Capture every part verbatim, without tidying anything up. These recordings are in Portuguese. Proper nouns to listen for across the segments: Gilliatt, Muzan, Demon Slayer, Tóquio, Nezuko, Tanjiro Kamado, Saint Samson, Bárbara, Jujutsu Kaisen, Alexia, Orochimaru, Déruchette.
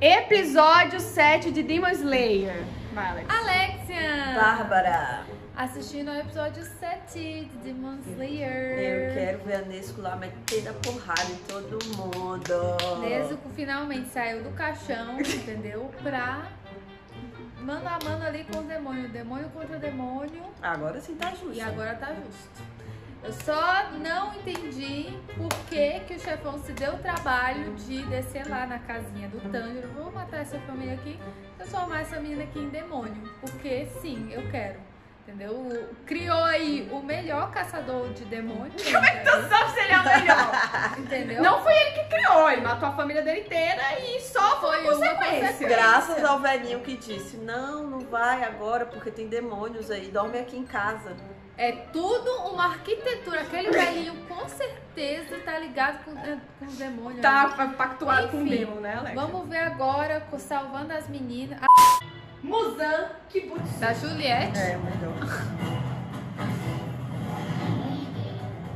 Episódio sete de Demon Slayer. Vai, Alex. Alexia. Bárbara. Assistindo ao episódio sete de Demon Slayer. Eu quero ver a Nesco lá metendo a porrada em todo mundo. Nesco finalmente saiu do caixão, entendeu? Pra mano a mano ali com o demônio. Demônio contra demônio. Agora sim tá justo. E agora tá justo. Eu só não entendi por que, que o chefão se deu o trabalho de descer lá na casinha do Tanjiro. Vou matar essa família aqui, transformar essa menina aqui em demônio. Porque sim, eu quero. Entendeu? Criou aí o melhor caçador de demônios. Como é que tu sabe se ele é o melhor? Entendeu? Não foi ele que criou, ele matou a família dele inteira e só foi uma consequência. consequência. Graças ao velhinho que disse, não, não vai agora porque tem demônios aí, dorme aqui em casa. É tudo uma arquitetura. Aquele velhinho com certeza tá ligado com, com os demônios. Tá né? pactuado Enfim, com o demônio, né, Alex? Vamos ver agora, salvando as meninas. A... Muzan, que bonito. Da Juliette. É, melhor.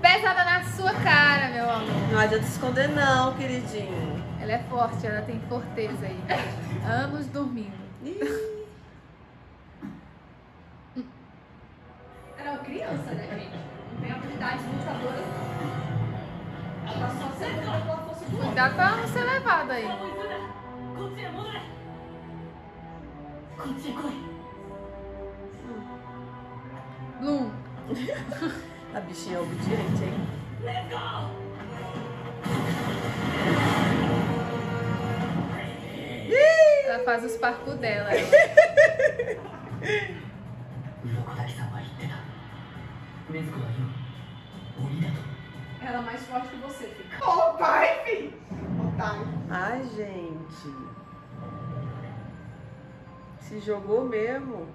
Pesada na sua cara, meu amor. Não adianta esconder não, queridinho. Ela é forte, ela tem forteza aí. Anos dormindo. Era criança, né, gente? Não tem habilidade lutadora. Ela só sempre ela pode conseguir. Cuidado pra ela não ser levada aí. Blum. A bichinha é obediente, hein? Let's go! Ela faz os parkour dela. Ela é mais forte que você, filho. Oh, pai, filho! Otário. Ai, gente. Se jogou mesmo.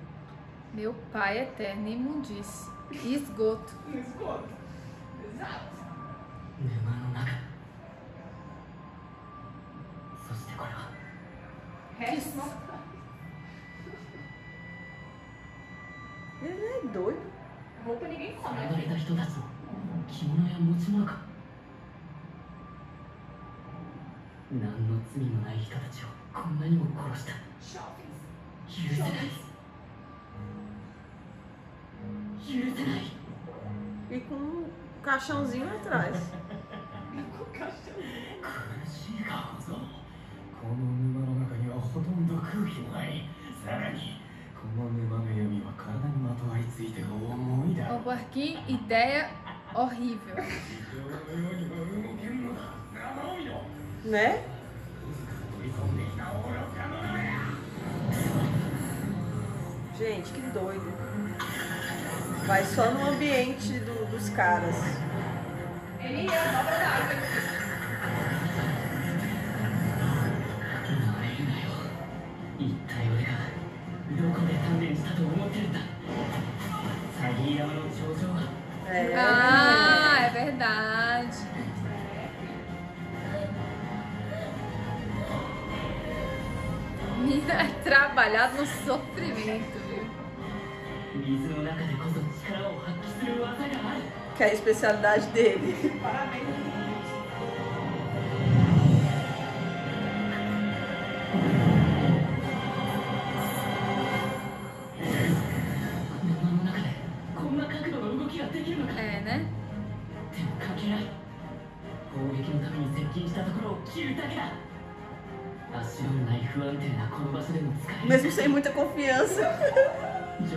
Meu pai eterno, imundice. Esgoto. Esgoto. Exato. Resto. Ele é doido. Roupa ninguém come, né? E com um caixãozinho atrás. E com um caixãozinho. O barquinho, ideia horrível. Né? Gente, que doido. Vai só no ambiente do, dos caras. Ele é uma obra d'água. É, ah, é verdade. Mina é trabalhar no sofrimento, viu? Que é a especialidade dele. Parabéns. É, né? Mesmo sem muita confiança. É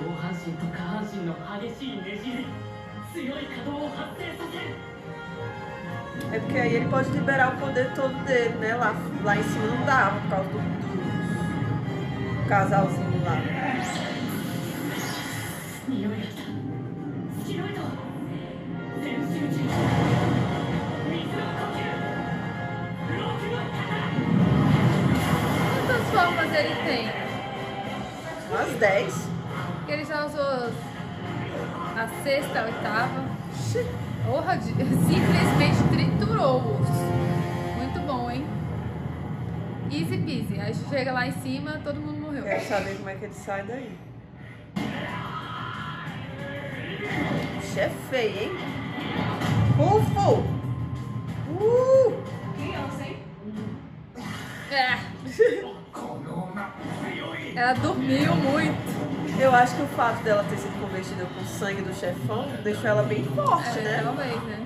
porque aí ele pode liberar o poder todo dele, né? Lá, lá em cima não dá, por causa do, do casalzinho lá. Quantas formas ele tem? Umas dez. Ele já usou a sexta, a oitava. Porra, simplesmente triturou-os. Muito bom, hein? Easy peasy. Aí chega lá em cima, todo mundo morreu. Quero saber como é que ele sai daí. Bicho é feio, hein? Bufo! Uh! Criança, hein? É! Ela dormiu muito. Eu acho que o fato dela ter sido convertida com o sangue do chefão deixou ela bem forte, é, né? Talvez, né?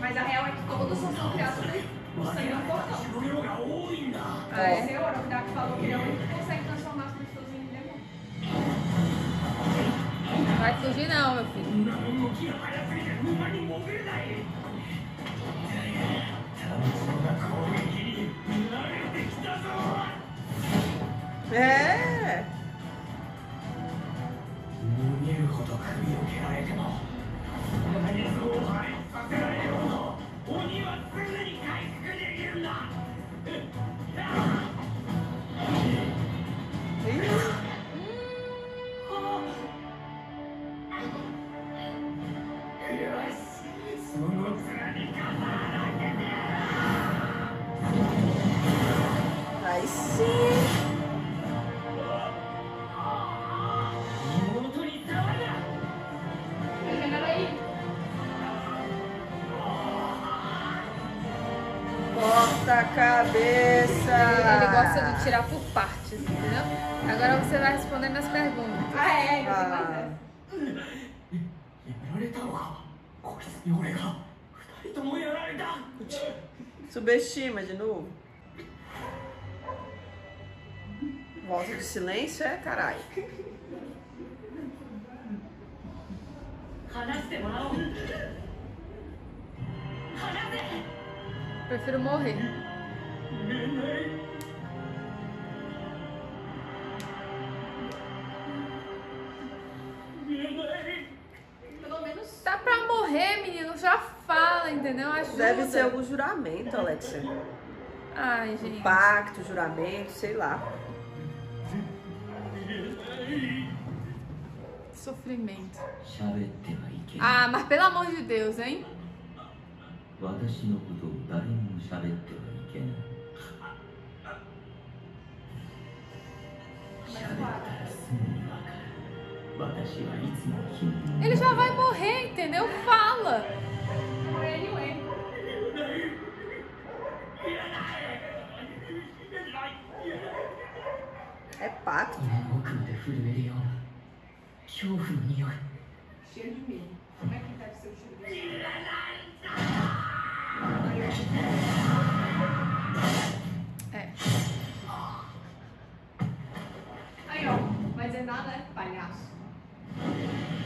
Mas a real é que todos são criados por sangue no portão. Ah, é? O Orochimaru falou que ele consegue transformar as pessoas em demônios. Não vai fugir não, meu filho. É. Aí sim. A cabeça. Ele gosta de tirar por partes, entendeu? Agora você vai respondendo as perguntas. Ah, é? Ah. Subestima de novo. Volta de silêncio é caralho. Prefiro morrer. Pelo menos tá pra morrer, menino. Já fala, entendeu? Ajuda. Deve ser algum juramento, Alexia. Ai, gente. Um pacto, juramento, sei lá. Sofrimento. Ah, mas pelo amor de Deus, hein? Ele já vai morrer, entendeu? Fala! É pacto. Cheio de medo. Como é que deve ser o cheiro de medo? É. Aí, ó, vai dizer nada, né, palhaço?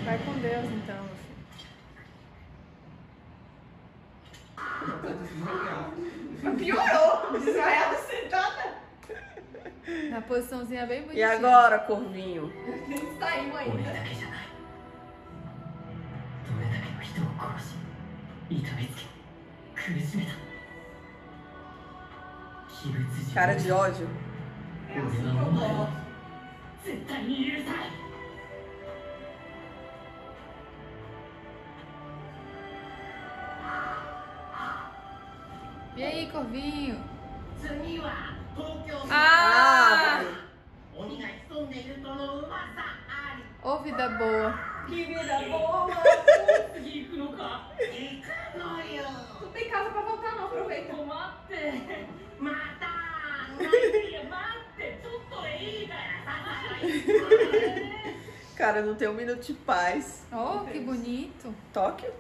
Vai com Deus, então, meu filho. Piorou! Desmaiada sentada! Na posiçãozinha bem bonitinha. E agora, corvinho? Saiu ainda. Cara de ódio. É assim que eu gosto. E aí, corvinho? Ah! Ô, vida boa. Que vida boa! Não tem casa pra voltar não, aproveita. Cara, não tem um minuto de paz. Oh, que bonito. Tóquio?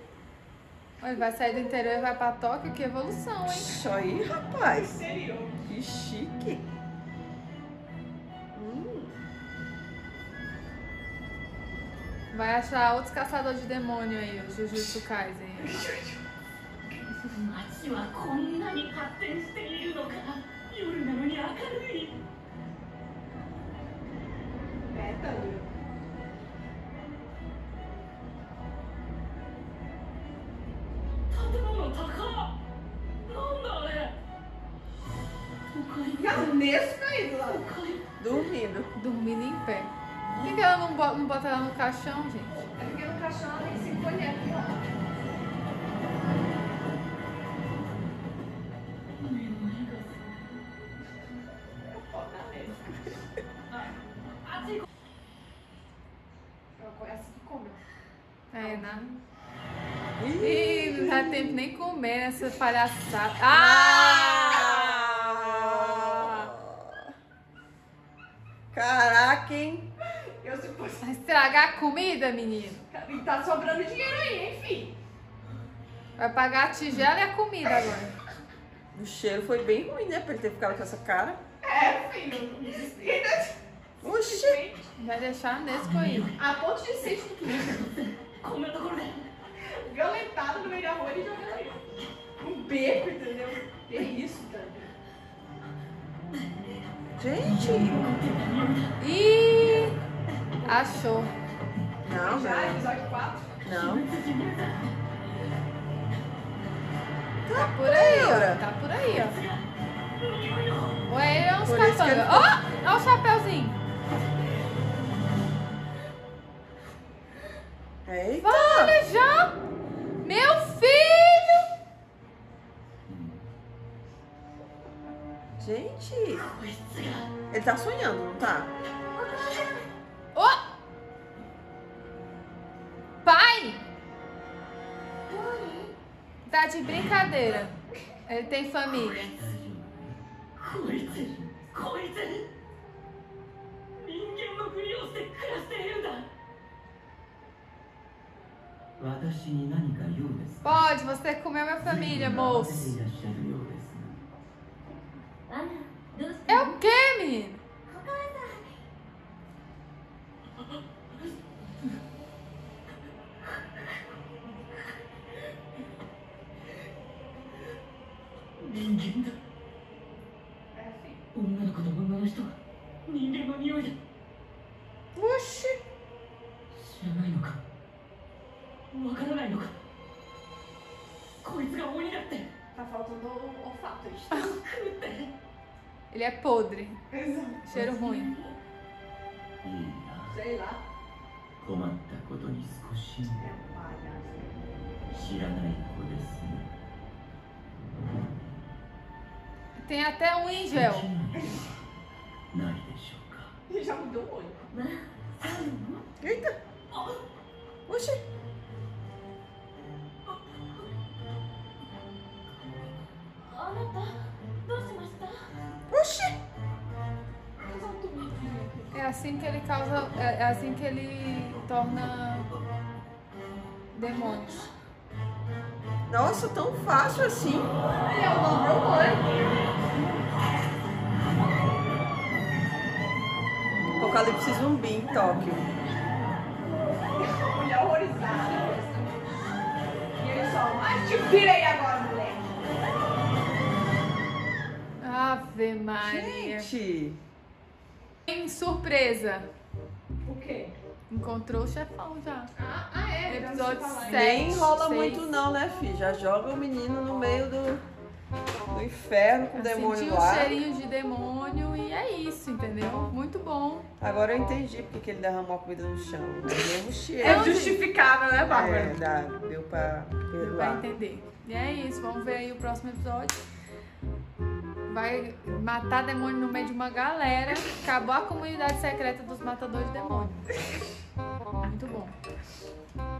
Ele vai sair do interior e vai pra Tóquio, que evolução, hein? Isso aí, rapaz. Que chique. Hum. Vai achar outros caçadores de demônio aí, o Jujutsu Kaisen. Dormindo. Dormindo em pé. Por que, que ela não bota, não bota ela no caixão, gente? É porque no caixão ela nem se conhece lá. É, né? Ih, não dá tempo nem comer essa palhaçada. Ah! Caraca, hein? Eu se fosse... Vai estragar a comida, menino. E tá sobrando dinheiro aí, hein, filho? Vai pagar a tigela e a comida agora. O cheiro foi bem ruim, né? Pra ele ter ficado com essa cara. É, filho. Oxi. Vai deixar nesse coinho. A ponto de ser estupendo. Como eu tô comendo. Violentado no meio da rua e jogando aí. Um beco, entendeu? Que isso, Tanjiro. Gente! Ih! Achou. Não, já é episódio quatro? Não. Tá por aí, ó. Tá por aí, ó. Ué, ele é uns caçangas. Ó! Ó o chapéuzinho. Eita! Olha já! Meu filho! Gente! Ele tá sonhando, não tá? Oh! Pai! Tá de brincadeira. Ele tem família. Pode, você comeu minha família, moço. É o que, menino? Oxi. Tá faltando o olfato. Ele é podre. Exato. Cheiro ruim. Sei lá. Tem até um em gel. Ele já mudou o olho. Eita! Oxi! Oxi! É assim que ele causa. É assim que ele torna demônios. Nossa, tão fácil assim! Ele é o nome do olho. Apocalipse zumbi em Tóquio. Mulher horrorizada. E ele só, mas te virei agora, moleque! Ave Maria. Gente! Em surpresa. O quê? Encontrou o chefão já. Ah, ah é. Episódio sete. Nem enrola muito não, né, filho? Já joga o menino no meio do, do inferno com o demônio sentiu lá. Sentiu um cheirinho de demônio e é isso, entendeu? Muito bom. Agora eu entendi porque ele derramou a comida no chão. É justificável, né, Bárbara? É, dá. Deu pra perdoar. Deu pra entender. E é isso. Vamos ver aí o próximo episódio. Vai matar demônio no meio de uma galera. Acabou a comunidade secreta dos matadores de demônios. Muito bom.